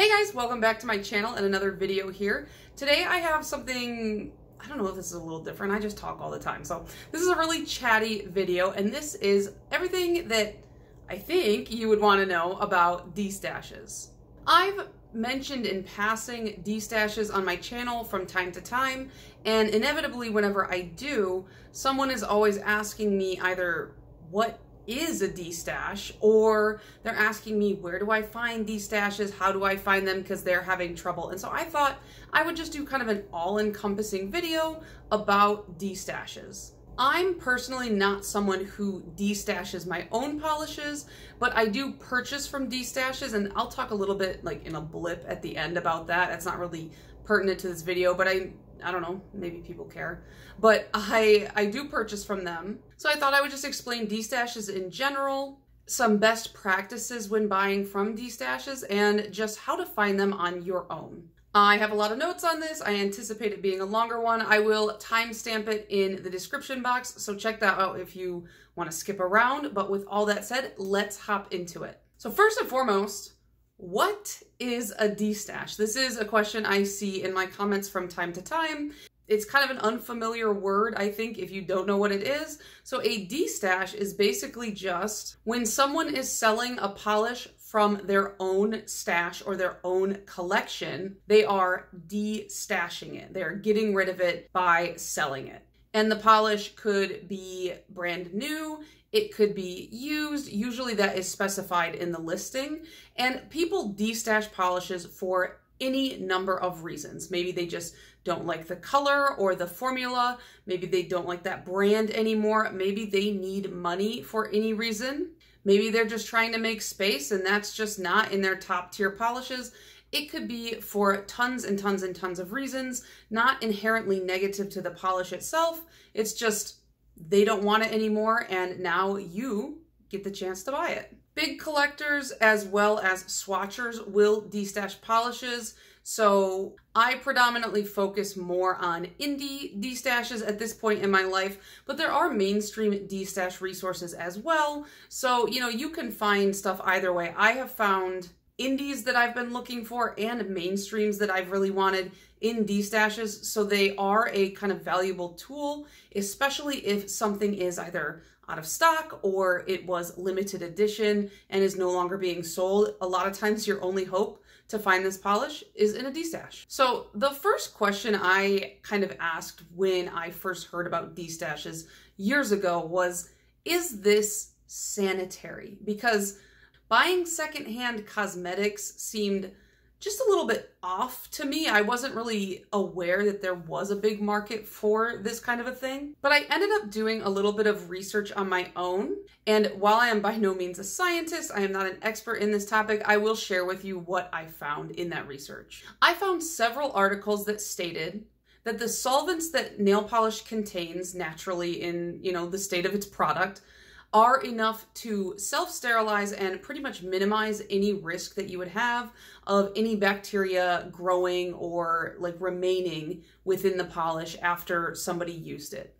Hey guys, welcome back to my channel and another video here. Today I have something, I don't know if this is a little different, I just talk all the time. So this is a really chatty video and this is everything that I think you would want to know about destashes. I've mentioned in passing destashes on my channel from time to time, and inevitably whenever I do, someone is always asking me either what is a destash, or they're asking me, where do I find destashes? How do I find them? Because they're having trouble. And so I thought I would just do kind of an all-encompassing video about destashes. I'm personally not someone who destashes my own polishes, but I do purchase from destashes, and I'll talk a little bit like in a blip at the end about that. That's not really pertinent to this video, but I don't know, maybe people care, but I do purchase from them. So I thought I would just explain destashes in general, some best practices when buying from destashes, and just how to find them on your own. I have a lot of notes on this. I anticipate it being a longer one. I will timestamp it in the description box, so check that out if you want to skip around. But with all that said, let's hop into it. So first and foremost, what is a destash? This is a question I see in my comments from time to time. It's kind of an unfamiliar word, I think, if you don't know what it is. So a destash is basically just when someone is selling a polish from their own stash or their own collection, they are destashing it. They're getting rid of it by selling it. And the polish could be brand new, it could be used. Usually that is specified in the listing. And people destash polishes for any number of reasons. Maybe they just don't like the color or the formula. Maybe they don't like that brand anymore. Maybe they need money for any reason. Maybe they're just trying to make space and that's just not in their top tier polishes. It could be for tons and tons and tons of reasons, not inherently negative to the polish itself. It's just they don't want it anymore, and now you get the chance to buy it. Big collectors as well as swatchers will destash polishes, so I predominantly focus more on indie destashes at this point in my life, but there are mainstream destash resources as well, so you know, you can find stuff either way. I have found indies that I've been looking for and mainstreams that I've really wanted in destashes, so they are a kind of valuable tool, especially if something is either out of stock or it was limited edition and is no longer being sold. A lot of times your only hope to find this polish is in a destash. So the first question I kind of asked when I first heard about destashes years ago was, is this sanitary? Because buying secondhand cosmetics seemed just a little bit off to me. I wasn't really aware that there was a big market for this kind of a thing, but I ended up doing a little bit of research on my own. And while I am by no means a scientist, I am not an expert in this topic, I will share with you what I found in that research. I found several articles that stated that the solvents that nail polish contains naturally in, you know, the state of its product are enough to self-sterilize and pretty much minimize any risk that you would have of any bacteria growing or like remaining within the polish after somebody used it.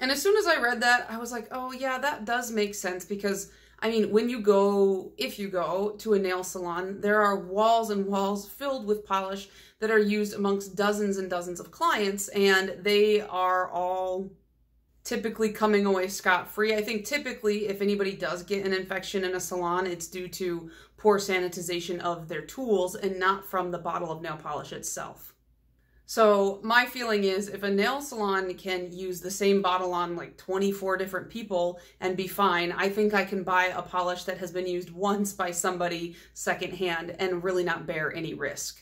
And as soon as I read that, I was like, oh yeah, that does make sense, because I mean, when you go, if you go to a nail salon, there are walls and walls filled with polish that are used amongst dozens and dozens of clients, and they are all typically coming away scot-free. I think typically if anybody does get an infection in a salon, it's due to poor sanitization of their tools and not from the bottle of nail polish itself. So my feeling is, if a nail salon can use the same bottle on like 24 different people and be fine, I think I can buy a polish that has been used once by somebody secondhand and really not bear any risk.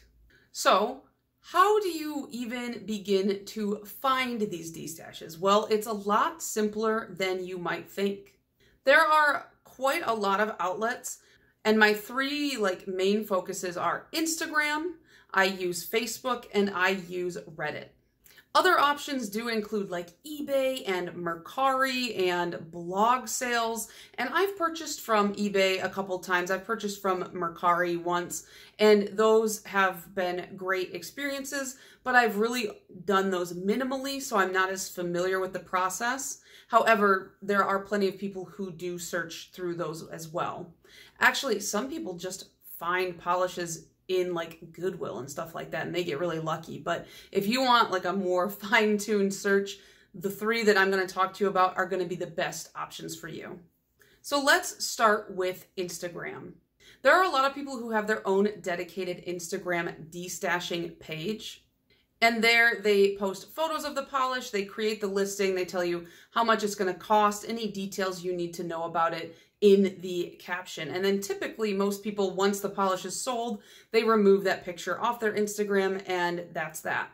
So how do you even begin to find these destashes? Well, it's a lot simpler than you might think. There are quite a lot of outlets, and my three like main focuses are Instagram, I use Facebook, and I use Reddit. Other options do include like eBay and Mercari and blog sales. And I've purchased from eBay a couple times. I've purchased from Mercari once, and those have been great experiences, but I've really done those minimally, so I'm not as familiar with the process. However, there are plenty of people who do search through those as well. Actually, some people just find polishes in like Goodwill and stuff like that, and they get really lucky. But if you want like a more fine-tuned search, the three that I'm going to talk to you about are going to be the best options for you. So let's start with Instagram. There are a lot of people who have their own dedicated Instagram destashing page, and there they post photos of the polish, they create the listing, they tell you how much it's going to cost, any details you need to know about it in the caption. And then typically most people, once the polish is sold, they remove that picture off their Instagram, and that's that.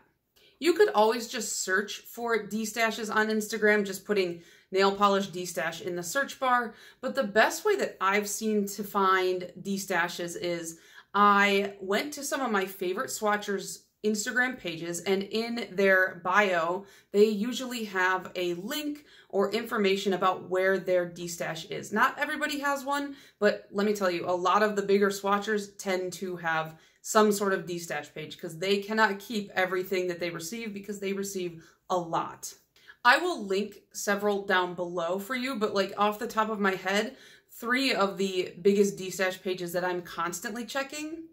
You could always just search for destashes on Instagram, just putting nail polish destash in the search bar. But the best way that I've seen to find destashes is I went to some of my favorite swatchers' Instagram pages, and in their bio, they usually have a link or information about where their destash is. Not everybody has one, but let me tell you, a lot of the bigger swatchers tend to have some sort of destash page because they cannot keep everything that they receive because they receive a lot. I will link several down below for you, but like off the top of my head, three of the biggest destash pages that I'm constantly checking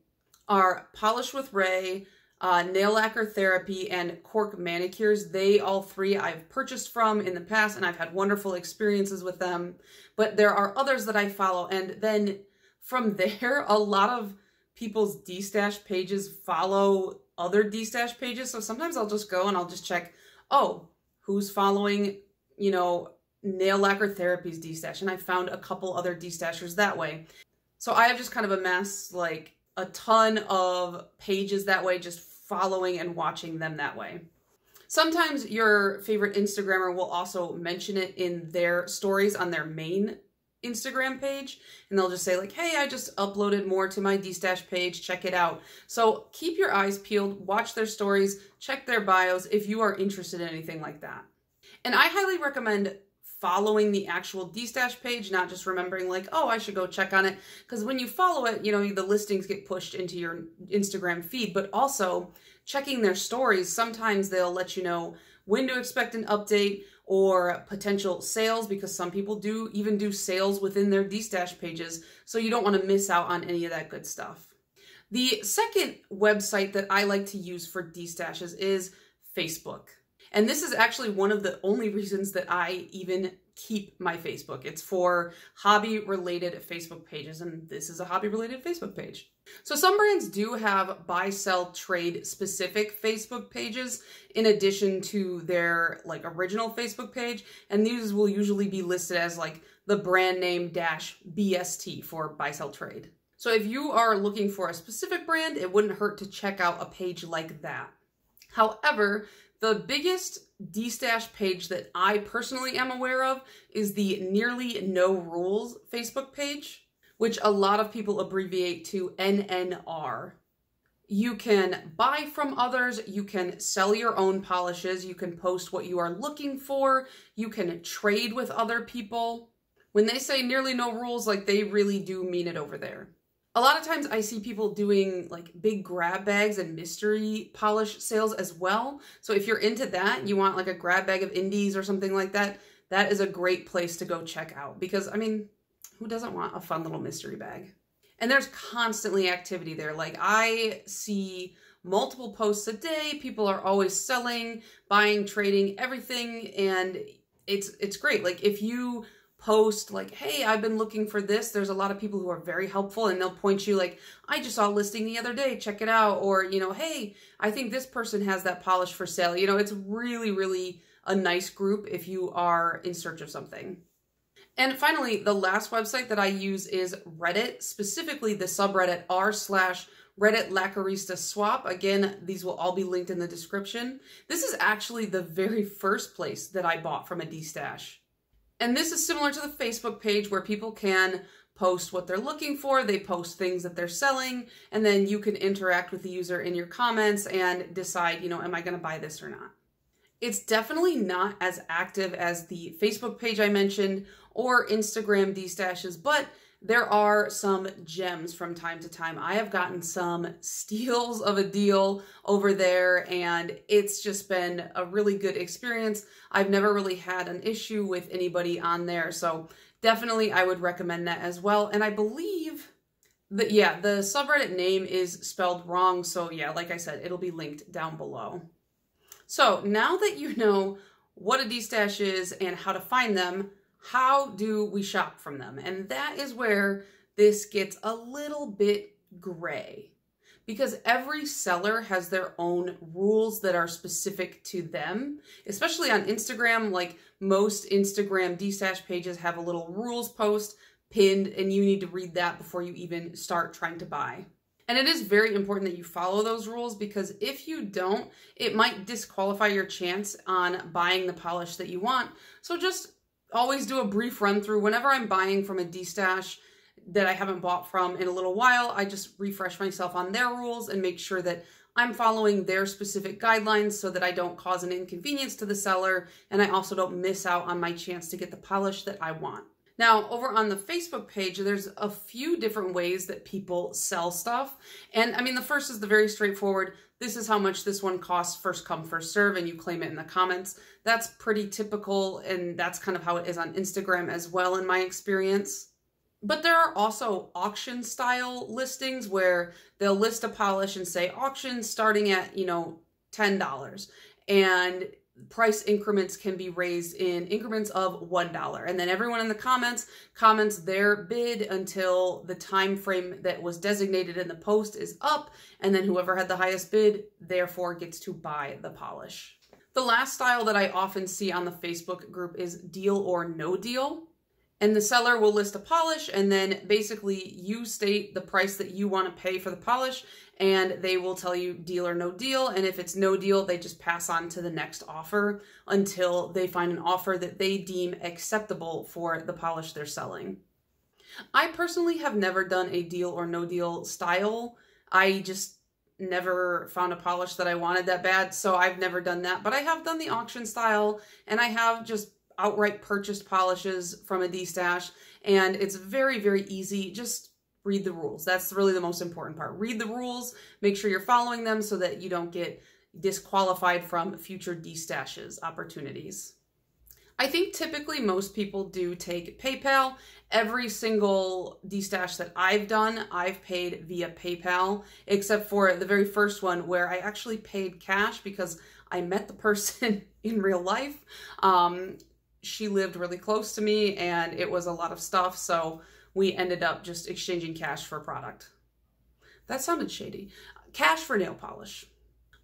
are Polish With Rae, Nail Lacquer Therapy, and Cork Manicures. They all three I've purchased from in the past, and I've had wonderful experiences with them. But there are others that I follow, and then from there, a lot of people's destash pages follow other destash pages. So sometimes I'll just go and I'll just check, oh, who's following, you know, Nail Lacquer Therapy's destash. And I found a couple other destashers that way. So I have just kind of amassed like a ton of pages that way, just following and watching them that way. Sometimes your favorite Instagrammer will also mention it in their stories on their main Instagram page, and they'll just say like, hey, I just uploaded more to my destash page, check it out. So keep your eyes peeled, watch their stories, check their bios if you are interested in anything like that. And I highly recommend following the actual destash page, not just remembering like, oh, I should go check on it, because when you follow it, you know, the listings get pushed into your Instagram feed, but also checking their stories. Sometimes they'll let you know when to expect an update or potential sales, because some people do even do sales within their destash pages, so you don't want to miss out on any of that good stuff. The second website that I like to use for destashes is Facebook. And this is actually one of the only reasons that I even keep my Facebook. It's for hobby-related Facebook pages, and this is a hobby-related Facebook page. So some brands do have buy, sell, trade specific Facebook pages in addition to their like original Facebook page, and these will usually be listed as like the brand name dash BST for buy, sell, trade. So if you are looking for a specific brand, it wouldn't hurt to check out a page like that. However, the biggest destash page that I personally am aware of is the Nearly No Rules Facebook page, which a lot of people abbreviate to NNR. You can buy from others, you can sell your own polishes, you can post what you are looking for, you can trade with other people. When they say Nearly No Rules, like they really do mean it over there. A lot of times I see people doing like big grab bags and mystery polish sales as well. So if you're into that, you want like a grab bag of indies or something like that, that is a great place to go check out, because I mean, who doesn't want a fun little mystery bag? And there's constantly activity there. Like I see multiple posts a day. People are always selling, buying, trading, everything. And it's great. Like if you post like, hey, I've been looking for this, there's a lot of people who are very helpful, and they'll point you like, I just saw a listing the other day, check it out. Or, you know, hey, I think this person has that polish for sale. You know, it's really, really a nice group if you are in search of something. And finally, the last website that I use is Reddit, specifically the subreddit r/Reddit Lacquerista Swap. Again, these will all be linked in the description. This is actually the very first place that I bought from a destash. And this is similar to the Facebook page where people can post what they're looking for, they post things that they're selling, and then you can interact with the user in your comments and decide, you know, am I going to buy this or not? It's definitely not as active as the Facebook page I mentioned or Instagram destashes, but there are some gems from time to time. I have gotten some steals of a deal over there, and it's just been a really good experience. I've never really had an issue with anybody on there, so definitely I would recommend that as well. And I believe The subreddit name is spelled wrong, so yeah, like I said, it'll be linked down below. So now that you know what a D-stash is and how to find them, how do we shop from them? And that is where this gets a little bit gray, because every seller has their own rules that are specific to them, especially on Instagram. Like, most Instagram D-stash pages have a little rules post pinned, and you need to read that before you even start trying to buy. And it is very important that you follow those rules, because if you don't, it might disqualify your chance on buying the polish that you want. So just always do a brief run through. Whenever I'm buying from a D-stash that I haven't bought from in a little while, I just refresh myself on their rules and make sure that I'm following their specific guidelines so that I don't cause an inconvenience to the seller, and I also don't miss out on my chance to get the polish that I want. Now, over on the Facebook page, there's a few different ways that people sell stuff. And I mean, the first is the very straightforward, this is how much this one costs, first come, first serve, and you claim it in the comments. That's pretty typical, and that's kind of how it is on Instagram as well, in my experience. But there are also auction style listings where they'll list a polish and say auction starting at, you know, $10, and price increments can be raised in increments of $1, and then everyone in the comments their bid until the time frame that was designated in the post is up, and then whoever had the highest bid therefore gets to buy the polish. The last style that I often see on the Facebook group is deal or no deal, and the seller will list a polish, and then basically you state the price that you want to pay for the polish, and they will tell you deal or no deal. And if it's no deal, they just pass on to the next offer until they find an offer that they deem acceptable for the polish they're selling. I personally have never done a deal or no deal style. I just never found a polish that I wanted that bad, so I've never done that. But I have done the auction style, and I have just outright purchased polishes from a D-stash, and it's very, very easy. Just read the rules. That's really the most important part. Read the rules, make sure you're following them so that you don't get disqualified from future D-stashes opportunities. I think typically most people do take PayPal. Every single D-stash that I've done, I've paid via PayPal, except for the very first one where I actually paid cash because I met the person in real life. She lived really close to me, and it was a lot of stuff, so we ended up just exchanging cash for a product. That sounded shady. Cash for nail polish.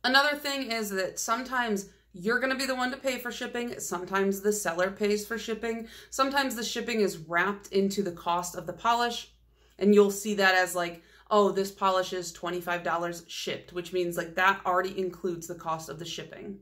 Another thing is that sometimes you're going to be the one to pay for shipping. Sometimes the seller pays for shipping. Sometimes the shipping is wrapped into the cost of the polish, and you'll see that as like, oh, this polish is $25 shipped, which means like that already includes the cost of the shipping.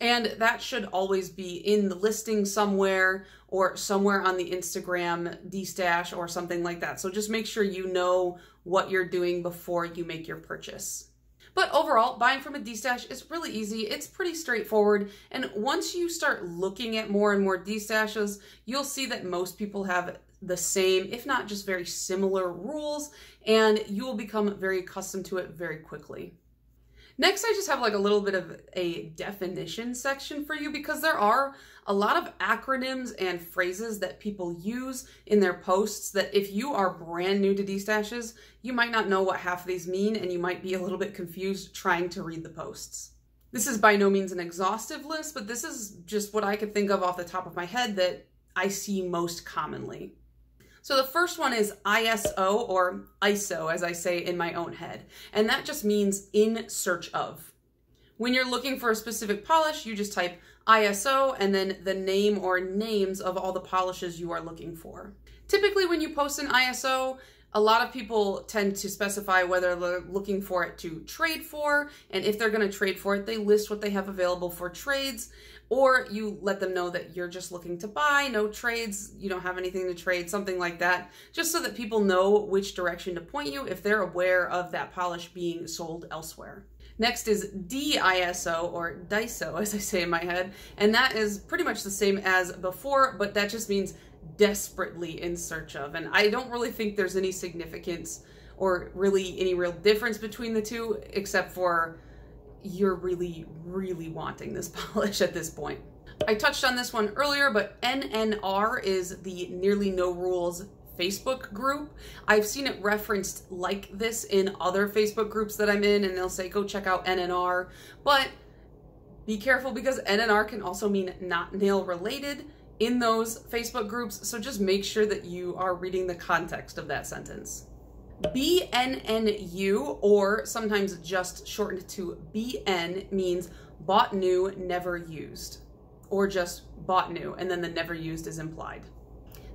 And that should always be in the listing somewhere, or somewhere on the Instagram D-stash or something like that. So just make sure you know what you're doing before you make your purchase. But overall, buying from a D-stash is really easy. It's pretty straightforward. And once you start looking at more and more D-stashes, you'll see that most people have the same, if not just very similar rules, and you will become very accustomed to it very quickly. Next, I just have like a little bit of a definition section for you, because there are a lot of acronyms and phrases that people use in their posts that if you are brand new to D-stashes, you might not know what half of these mean, and you might be a little bit confused trying to read the posts. This is by no means an exhaustive list, but this is just what I could think of off the top of my head that I see most commonly. So the first one is ISO, or ISO, as I say in my own head, and that just means in search of. When you're looking for a specific polish, you just type ISO and then the name or names of all the polishes you are looking for. Typically when you post an ISO, a lot of people tend to specify whether they're looking for it to trade for, and if they're going to trade for it, they list what they have available for trades. Or you let them know that you're just looking to buy, no trades, you don't have anything to trade, something like that, just so that people know which direction to point you if they're aware of that polish being sold elsewhere. Next is DISO, or DISO, as I say in my head, and that is pretty much the same as before, but that just means desperately in search of, and I don't really think there's any significance or really any real difference between the two, except for you're really, really wanting this polish at this point. I touched on this one earlier, but NNR is the Nearly No Rules Facebook group. I've seen it referenced like this in other Facebook groups that I'm in, and they'll say, go check out NNR. But be careful, because NNR can also mean not nail related in those Facebook groups. So just make sure that you are reading the context of that sentence. BNNU, or sometimes just shortened to BN, means bought new, never used, or just bought new, and then the never used is implied.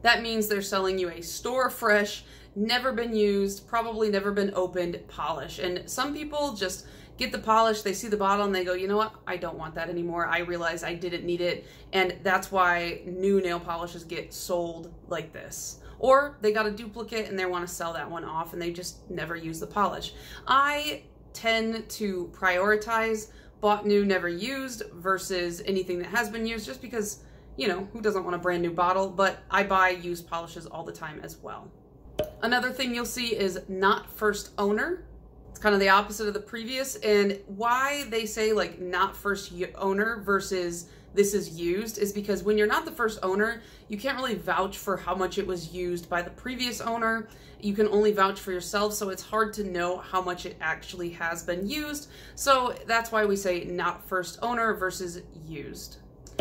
That means they're selling you a store fresh, never been used, probably never been opened polish. And some people just get the polish, they see the bottle and they go, you know what, I don't want that anymore. I realize I didn't need it. And that's why new nail polishes get sold like this. Or they got a duplicate and they want to sell that one off and they just never use the polish. I tend to prioritize bought new, never used versus anything that has been used, just because, you know, who doesn't want a brand new bottle? But I buy used polishes all the time as well. Another thing you'll see is not first owner. It's kind of the opposite of the previous, and why they say like not first owner versus this is used is because when you're not the first owner, you can't really vouch for how much it was used by the previous owner. You can only vouch for yourself, so it's hard to know how much it actually has been used. So that's why we say not first owner versus used.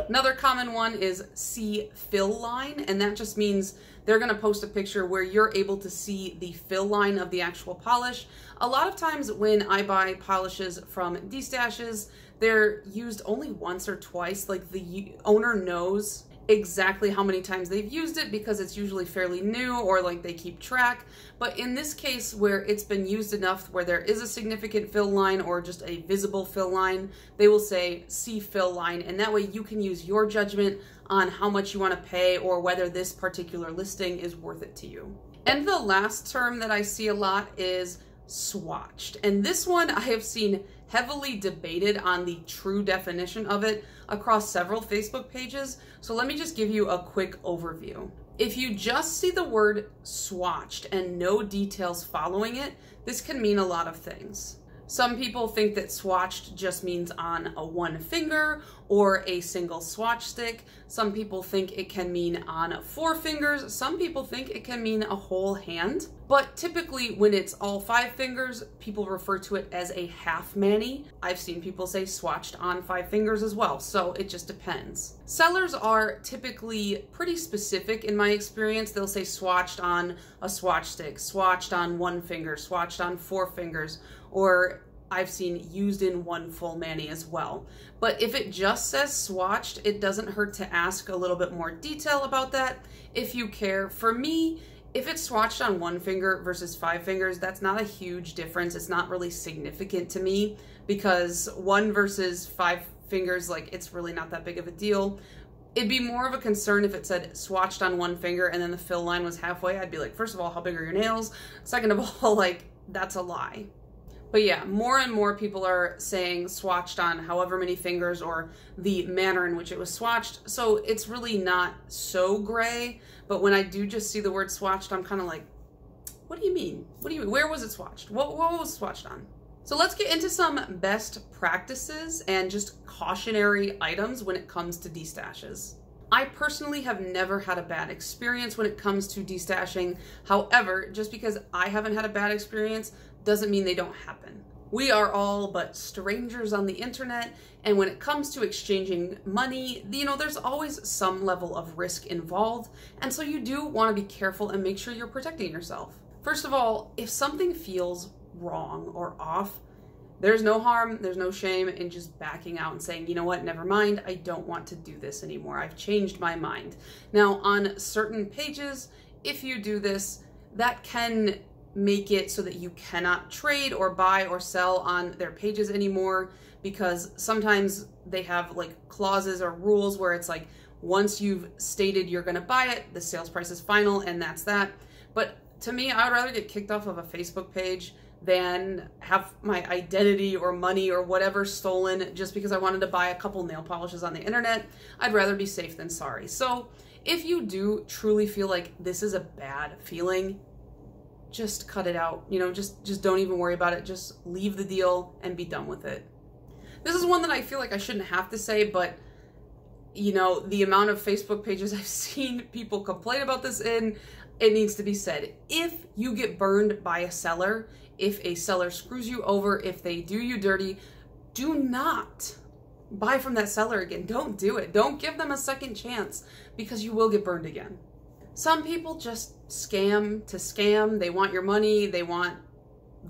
Another common one is see fill line, and that just means they're going to post a picture where you're able to see the fill line of the actual polish. A lot of times when I buy polishes from D-Stashes, they're used only once or twice. Like the owner knows exactly how many times they've used it because it's usually fairly new, or like they keep track. But in this case where it's been used enough where there is a significant fill line or just a visible fill line, they will say see fill line, and that way you can use your judgment on how much you want to pay or whether this particular listing is worth it to you. And the last term that I see a lot is swatched, and this one I have seen heavily debated on the true definition of it across several Facebook pages. So let me just give you a quick overview. If you just see the word swatched and no details following it, this can mean a lot of things. Some people think that swatched just means on a one finger or a single swatch stick. Some people think it can mean on 4 fingers. Some people think it can mean a whole hand. But typically when it's all 5 fingers, people refer to it as a half mani. I've seen people say swatched on 5 fingers as well, so it just depends. Sellers are typically pretty specific in my experience. They'll say swatched on a swatch stick, swatched on 1 finger, swatched on 4 fingers, or I've seen used in 1 full mani as well. But if it just says swatched, it doesn't hurt to ask a little bit more detail about that if you care. For me, if it's swatched on 1 finger versus 5 fingers, that's not a huge difference. It's not really significant to me because 1 versus 5 fingers, like, it's really not that big of a deal. It'd be more of a concern if it said swatched on 1 finger and then the fill line was halfway. I'd be like, first of all, how big are your nails? Second of all, like, that's a lie. But yeah, more and more people are saying swatched on however many fingers or the manner in which it was swatched. So it's really not so gray. But when I do just see the word swatched, I'm kind of like, what do you mean? What do you mean? Where was it swatched? What was swatched on? So let's get into some best practices and just cautionary items when it comes to destashes. I personally have never had a bad experience when it comes to destashing. However, just because I haven't had a bad experience doesn't mean they don't happen. We are all but strangers on the internet, and when it comes to exchanging money, you know, there's always some level of risk involved, and so you do want to be careful and make sure you're protecting yourself. First of all, if something feels wrong or off, there's no harm, there's no shame in just backing out and saying, you know what, never mind, I don't want to do this anymore. I've changed my mind. Now, on certain pages, if you do this, that can make it so that you cannot trade or buy or sell on their pages anymore, because sometimes they have like clauses or rules where it's like, once you've stated you're going to buy it, the sales price is final, and that's that. But to me, I would rather get kicked off of a Facebook page than have my identity or money or whatever stolen just because I wanted to buy a couple nail polishes on the internet. I'd rather be safe than sorry. So if you do truly feel like this is a bad feeling, just cut it out, you know, just don't even worry about it. Just leave the deal and be done with it. This is one that I feel like I shouldn't have to say, but you know, the amount of Facebook pages I've seen people complain about this in, it needs to be said, if you get burned by a seller, if a seller screws you over, if they do you dirty, do not buy from that seller again. Don't do it. Don't give them a second chance, because you will get burned again. Some people just scam to scam. They want your money. They want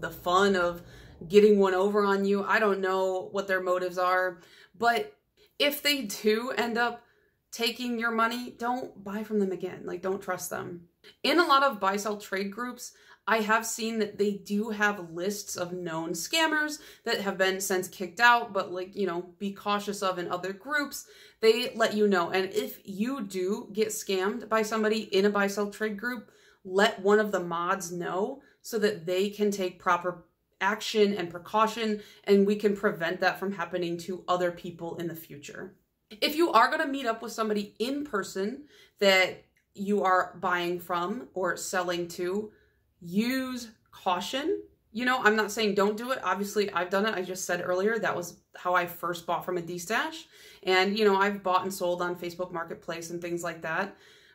the fun of getting one over on you. I don't know what their motives are, but if they do end up taking your money, don't buy from them again. Like, don't trust them. In a lot of buy-sell trade groups, I have seen that they do have lists of known scammers that have been since kicked out, but, like, you know, be cautious of in other groups. They let you know. And if you do get scammed by somebody in a buy-sell trade group, let one of the mods know so that they can take proper action and precaution, and we can prevent that from happening to other people in the future. If you are going to meet up with somebody in person that you are buying from or selling to, use caution. You know, I'm not saying don't do it. Obviously, I've done it. I just said earlier, that was how I first bought from a DStash. And, you know, I've bought and sold on Facebook Marketplace and things like that.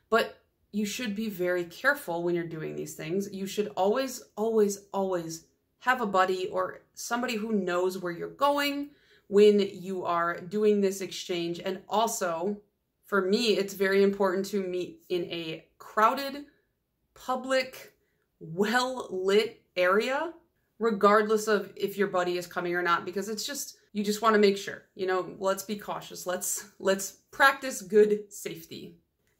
But you should be very careful when you're doing these things. You should always, always, always have a buddy or somebody who knows where you're going when you are doing this exchange. And also, for me, it's very important to meet in a crowded, public, well-lit area, regardless of if your buddy is coming or not, because it's just, you just want to make sure, you know, let's be cautious. Let's practice good safety.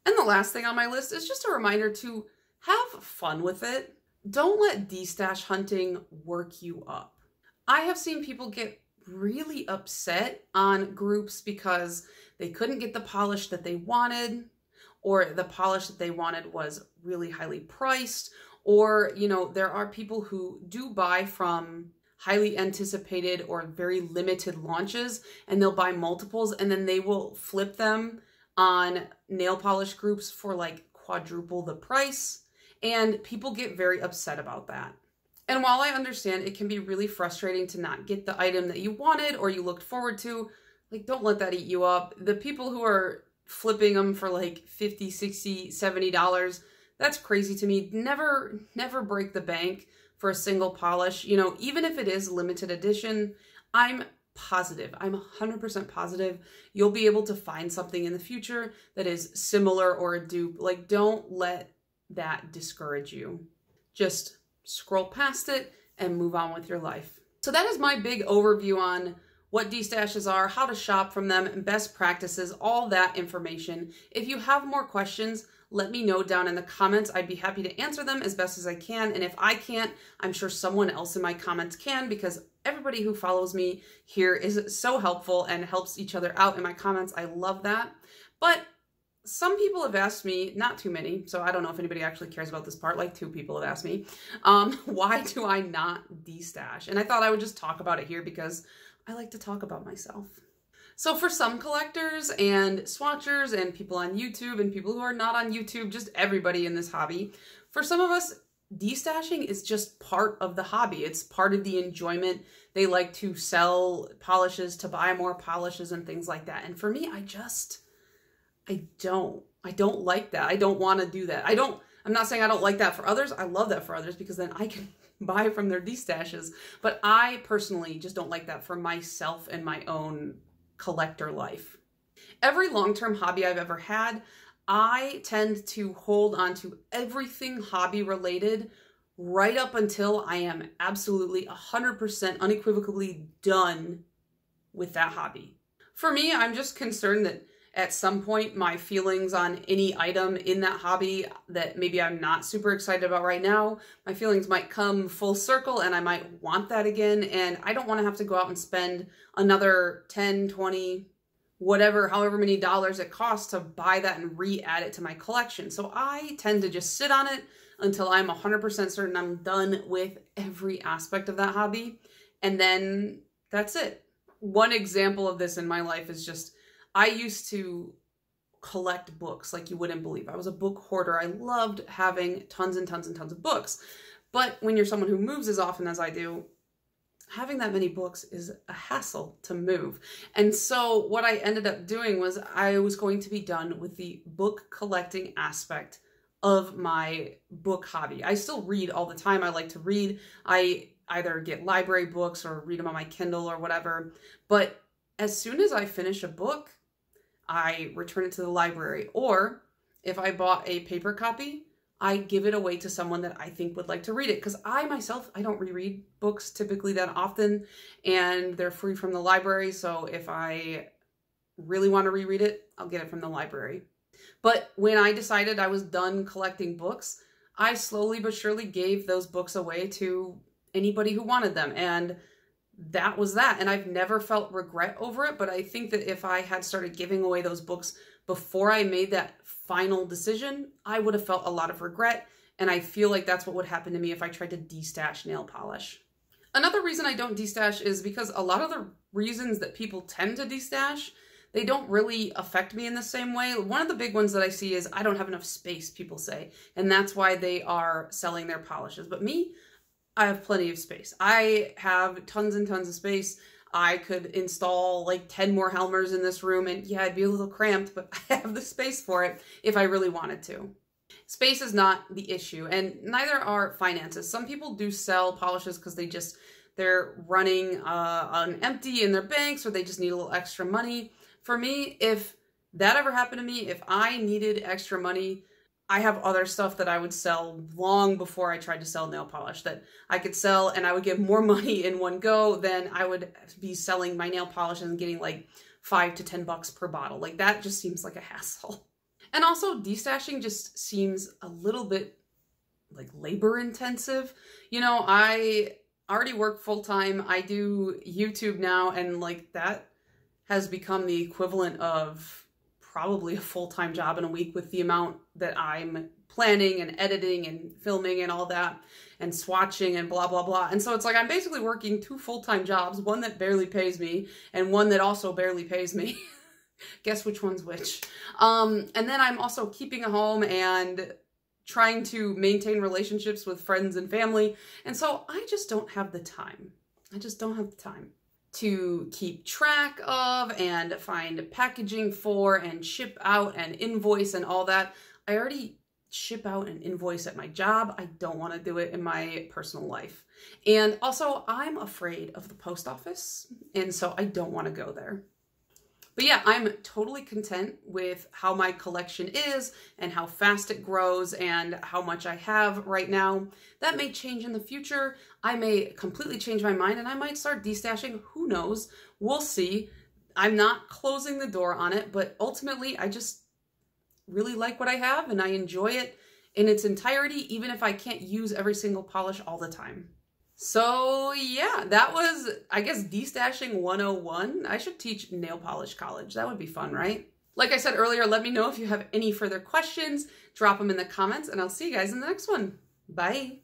And the last thing on my list is just a reminder to have fun with it. Don't let DStash hunting work you up. I have seen people get really upset on groups because they couldn't get the polish that they wanted, or the polish that they wanted was really highly priced. Or, you know, there are people who do buy from highly anticipated or very limited launches, and they'll buy multiples, and then they will flip them on nail polish groups for like quadruple the price, and people get very upset about that. And while I understand it can be really frustrating to not get the item that you wanted or you looked forward to, like, don't let that eat you up. The people who are flipping them for like $50, $60, $70, that's crazy to me. Never break the bank for a single polish. You know, even if it is limited edition, I'm positive. I'm 100% positive you'll be able to find something in the future that is similar or a dupe. Like, don't let that discourage you. Just scroll past it and move on with your life. So that is my big overview on what DStashes are, how to shop from them, and best practices, all that information. If you have more questions, let me know down in the comments. I'd be happy to answer them as best as I can. And if I can't, I'm sure someone else in my comments can, because everybody who follows me here is so helpful and helps each other out in my comments. I love that. But some people have asked me, not too many, so I don't know if anybody actually cares about this part, like 2 people have asked me, why do I not DStash? And I thought I would just talk about it here because I like to talk about myself. So for some collectors and swatchers and people on YouTube and people who are not on YouTube, just everybody in this hobby, for some of us, DStashing is just part of the hobby. It's part of the enjoyment. They like to sell polishes to buy more polishes and things like that. And for me, I don't like that. I don't want to do that. I'm not saying I don't like that for others. I love that for others, because then I can buy from their DStashes. But I personally just don't like that for myself and my own collector life. Every long-term hobby I've ever had, I tend to hold on to everything hobby related right up until I am absolutely 100% unequivocally done with that hobby. For me, I'm just concerned that at some point my feelings on any item in that hobby that maybe I'm not super excited about right now, my feelings might come full circle and I might want that again. And I don't want to have to go out and spend another 10, 20, whatever, however many dollars it costs to buy that and re-add it to my collection. So I tend to just sit on it until I'm 100% certain I'm done with every aspect of that hobby. And then that's it. One example of this in my life is just, I used to collect books like you wouldn't believe. I was a book hoarder. I loved having tons and tons and tons of books. But when you're someone who moves as often as I do, having that many books is a hassle to move. And so what I ended up doing was I was going to be done with the book collecting aspect of my book hobby. I still read all the time. I like to read. I either get library books or read them on my Kindle or whatever. But as soon as I finish a book, I return it to the library. Or if I bought a paper copy, I give it away to someone that I think would like to read it. Because I myself, I don't reread books typically that often, and they're free from the library. So if I really want to reread it, I'll get it from the library. But when I decided I was done collecting books, I slowly but surely gave those books away to anybody who wanted them. And that was that. And I've never felt regret over it. But I think that if I had started giving away those books before I made that final decision, I would have felt a lot of regret. And I feel like that's what would happen to me if I tried to destash nail polish. Another reason I don't destash is because a lot of the reasons that people tend to destash, they don't really affect me in the same way. One of the big ones that I see is, I don't have enough space, people say. And that's why they are selling their polishes. But me, I have plenty of space. I have tons and tons of space. I could install like 10 more Helmers in this room, and yeah, I'd be a little cramped, but I have the space for it if I really wanted to. Space is not the issue, and neither are finances. Some people do sell polishes because they're running on empty in their banks, or they just need a little extra money. For me, if that ever happened to me, if I needed extra money, I have other stuff that I would sell long before I tried to sell nail polish that I could sell, and I would get more money in one go than I would be selling my nail polish and getting like $5 to $10 per bottle. Like, that just seems like a hassle. And also, destashing just seems a little bit like labor intensive. You know, I already work full time. I do YouTube now, and like that has become the equivalent of probably a full-time job in a week with the amount that I'm planning and editing and filming and all that and swatching and blah, blah, blah. And so it's like I'm basically working two full-time jobs, one that barely pays me and one that also barely pays me. Guess which one's which. And then I'm also keeping a home and trying to maintain relationships with friends and family. And so I just don't have the time. I just don't have the time to keep track of and find packaging for and ship out and invoice and all that. I already ship out and invoice at my job. I don't want to do it in my personal life. And also, I'm afraid of the post office, and so I don't want to go there. But yeah, I'm totally content with how my collection is and how fast it grows and how much I have right now. That may change in the future. I may completely change my mind, and I might start destashing. Who knows? We'll see. I'm not closing the door on it, but ultimately I just really like what I have, and I enjoy it in its entirety, even if I can't use every single polish all the time. So yeah, that was, I guess, destashing 101. I should teach nail polish college. That would be fun, right? Like I said earlier, let me know if you have any further questions. Drop them in the comments, and I'll see you guys in the next one. Bye.